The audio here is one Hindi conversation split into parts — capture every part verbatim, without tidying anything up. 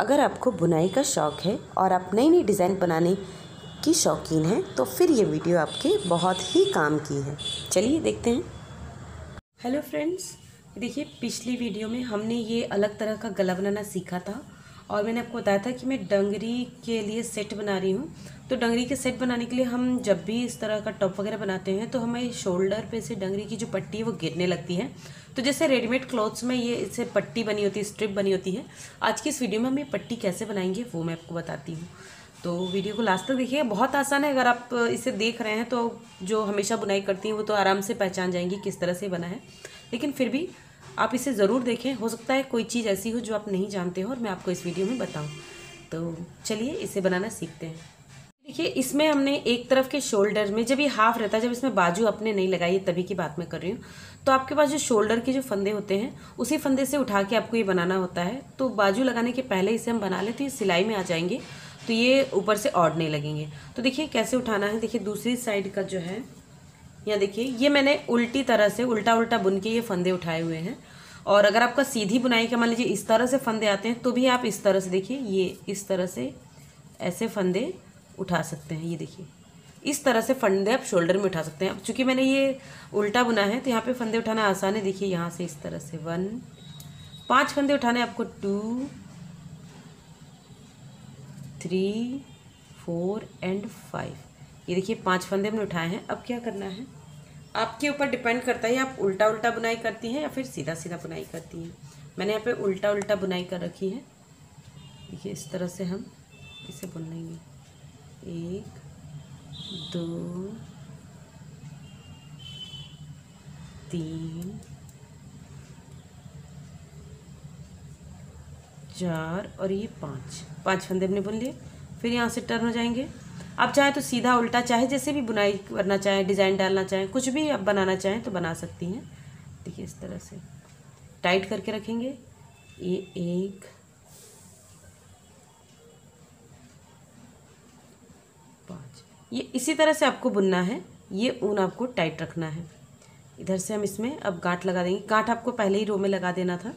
अगर आपको बुनाई का शौक़ है और आप नई नई डिज़ाइन बनाने की शौकीन हैं तो फिर ये वीडियो आपके बहुत ही काम की है। चलिए देखते हैं। हेलो फ्रेंड्स, देखिए पिछली वीडियो में हमने ये अलग तरह का गला बनाना सीखा था और मैंने आपको बताया था कि मैं डंगरी के लिए सेट बना रही हूँ। तो डंगरी के सेट बनाने के लिए हम जब भी इस तरह का टॉप वगैरह बनाते हैं तो हमें शोल्डर पे से डंगरी की जो पट्टी है वो गिरने लगती है। तो जैसे रेडीमेड क्लॉथ्स में ये इससे पट्टी बनी होती है, स्ट्रिप बनी होती है। आज की इस वीडियो में हम ये पट्टी कैसे बनाएंगे वो मैं आपको बताती हूँ, तो वीडियो को लास्ट तक देखिए। बहुत आसान है, अगर आप इसे देख रहे हैं तो जो हमेशा बुनाई करती हैं वो तो आराम से पहचान जाएंगी किस तरह से बना है, लेकिन फिर भी आप इसे ज़रूर देखें। हो सकता है कोई चीज़ ऐसी हो जो आप नहीं जानते हो और मैं आपको इस वीडियो में बताऊं। तो चलिए इसे बनाना सीखते हैं। देखिए इसमें हमने एक तरफ के शोल्डर में, जब ये हाफ रहता है, जब इसमें बाजू आपने नहीं लगाई तभी की बात मैं कर रही हूँ, तो आपके पास जो शोल्डर के जो फंदे होते हैं उसी फंदे से उठा के आपको ये बनाना होता है। तो बाजू लगाने के पहले इसे हम बना लेते हैं, सिलाई में आ जाएंगे तो ये ऊपर से ओढ़ने लगेंगे। तो देखिए कैसे उठाना है। देखिए दूसरी साइड का जो है, यहाँ देखिए ये मैंने उल्टी तरह से उल्टा उल्टा बुन के ये फंदे उठाए हुए हैं। और अगर आपका सीधी बुनाई का मान लीजिए इस तरह से फंदे आते हैं तो भी आप इस तरह से देखिए ये इस तरह से ऐसे फंदे उठा सकते हैं। ये देखिए इस तरह से फंदे आप शोल्डर में उठा सकते हैं। अब चूँकि मैंने ये उल्टा बुना है तो यहाँ पे फंदे उठाना आसान है। देखिए यहाँ से इस तरह से वन, पाँच फंदे उठाने आपको, two three four and five. ये देखिए पाँच फंदे हमने उठाए हैं। अब क्या करना है आपके ऊपर डिपेंड करता है आप उल्टा उल्टा बुनाई करती हैं या फिर सीधा सीधा बुनाई करती हैं। मैंने यहाँ पे उल्टा उल्टा बुनाई कर रखी है। देखिए इस तरह से हम इसे बुन लेंगे, एक दो तीन चार और ये पाँच, पाँच फंदे हमने बुन लिए। फिर यहाँ से टर्न हो जाएंगे। आप चाहे तो सीधा उल्टा, चाहे जैसे भी बुनाई करना चाहें, डिज़ाइन डालना चाहें, कुछ भी आप बनाना चाहें तो बना सकती हैं। देखिए इस तरह से टाइट करके रखेंगे, ये एक पाँच, ये इसी तरह से आपको बुनना है। ये ऊन आपको टाइट रखना है। इधर से हम इसमें अब गांठ लगा देंगे। गांठ आपको पहले ही रो में लगा देना था,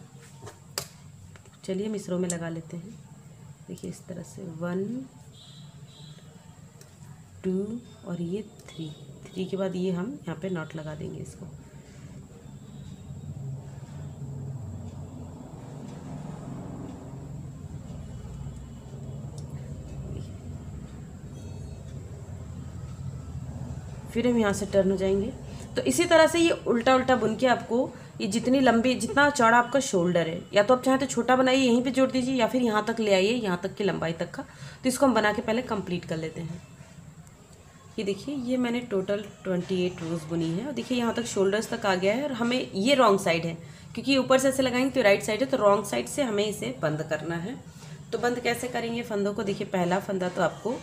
चलिए हम इस रो में लगा लेते हैं। देखिए इस तरह से वन टू और ये थ्री, थ्री के बाद ये हम यहाँ पे नॉट लगा देंगे इसको। फिर हम यहाँ से टर्न हो जाएंगे। तो इसी तरह से ये उल्टा उल्टा बुन के आपको ये जितनी लंबी, जितना चौड़ा आपका शोल्डर है, या तो आप चाहें तो छोटा बनाइए यहीं पे जोड़ दीजिए या फिर यहाँ तक ले आइए, यहाँ तक की लंबाई तक का। तो इसको हम बना के पहले कंप्लीट कर लेते हैं। ये देखिए ये मैंने टोटल ट्वेंटी एट रोज़ बुनी है और देखिए यहाँ तक शोल्डर्स तक आ गया है। और हमें ये रॉन्ग साइड है क्योंकि ऊपर से ऐसे लगाएंगे तो राइट साइड है, तो रॉन्ग साइड से हमें इसे बंद करना है। तो बंद कैसे करेंगे फंदों को? देखिए पहला फंदा तो आपको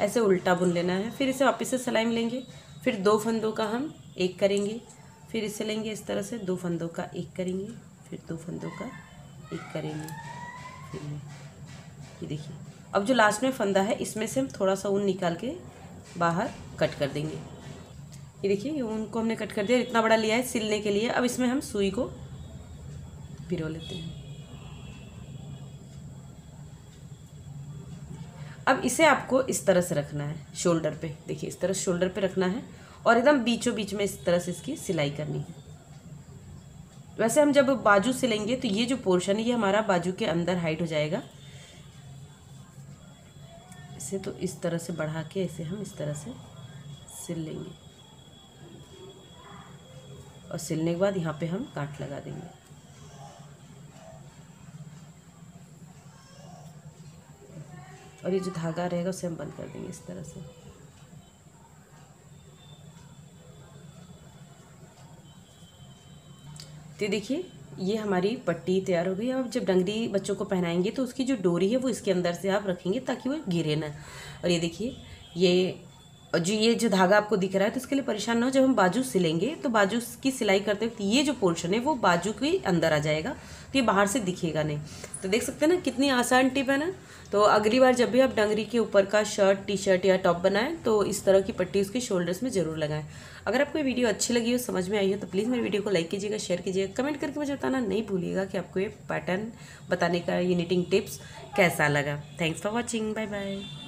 ऐसे उल्टा बुन लेना है, फिर इसे वापस से सिलाई में लेंगे, फिर दो फंदों का हम एक करेंगे, फिर इसे लेंगे इस तरह से, दो फंदों का एक करेंगे, फिर दो फंदों का एक करेंगे, फिर ये देखिए अब जो लास्ट में फंदा है इसमें से हम थोड़ा सा ऊन निकाल के बाहर कट कर देंगे। ये देखिए ये ऊन को हमने कट कर दिया, इतना बड़ा लिया है सिलने के लिए। अब इसमें हम सुई को पिरो लेते हैं। अब इसे आपको इस तरह से रखना है शोल्डर पे, देखिए इस तरह शोल्डर पे रखना है और एकदम बीचों बीच में इस तरह से इसकी सिलाई करनी है। वैसे हम जब बाजू सिलेंगे तो ये जो पोर्शन है ये हमारा बाजू के अंदर हाइट हो जाएगा। इसे तो इस तरह से बढ़ा के इसे हम इस तरह से सिल लेंगे और सिलने के बाद यहाँ पे हम काट लगा देंगे। और ये जो धागा रहेगा उसे हम बंद कर देंगे इस तरह से। तो देखिए ये हमारी पट्टी तैयार हो गई। अब जब डंगरी बच्चों को पहनाएंगे तो उसकी जो डोरी है वो इसके अंदर से आप रखेंगे ताकि वो गिरे ना। और ये देखिए ये जो ये जो धागा आपको दिख रहा है तो इसके लिए परेशान ना हो। जब हम बाजू सिलेंगे तो बाजू की सिलाई करते वक्त ये जो पोर्शन है वो बाजू के अंदर आ जाएगा, तो ये बाहर से दिखेगा नहीं। तो देख सकते हैं ना कितनी आसान टिप है ना। तो अगली बार जब भी आप डंगरी के ऊपर का शर्ट, टी शर्ट या टॉप बनाएं तो इस तरह की पट्टी उसके शोल्डर्स में ज़रूर लगाएं। अगर आपको ये वीडियो अच्छी लगी हो, समझ में आई हो, तो प्लीज़ मेरी वीडियो को लाइक कीजिएगा, शेयर कीजिएगा, कमेंट करके मुझे बताना नहीं भूलिएगा कि आपको ये पैटर्न बताने का, ये निटिंग टिप्स कैसा लगा। Thanks for watching, bye bye.